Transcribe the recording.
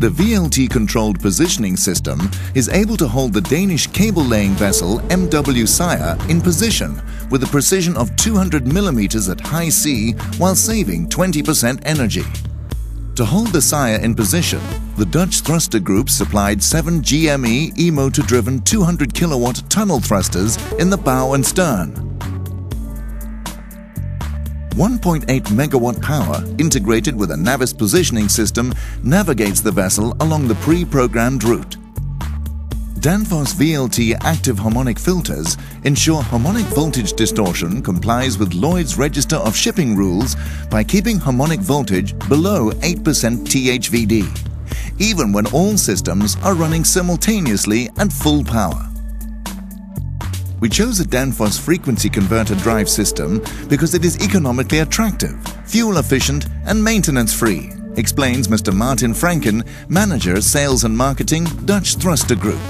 The VLT-controlled positioning system is able to hold the Danish cable-laying vessel MW SIA in position with a precision of 200 millimeters at high sea while saving 20% energy. To hold the SIA in position, the Dutch Thruster Group supplied 7 GME e-motor-driven 200 kilowatt tunnel thrusters in the bow and stern. 1.8 megawatt power, integrated with a Navis positioning system, navigates the vessel along the pre-programmed route. Danfoss VLT Active Harmonic Filters ensure harmonic voltage distortion complies with Lloyd's Register of Shipping rules by keeping harmonic voltage below 8% THVD, even when all systems are running simultaneously at full power. We chose a Danfoss frequency converter drive system because it is economically attractive, fuel-efficient and maintenance-free, explains Mr. Martin Franken, Manager, Sales and Marketing, Dutch Thruster Group.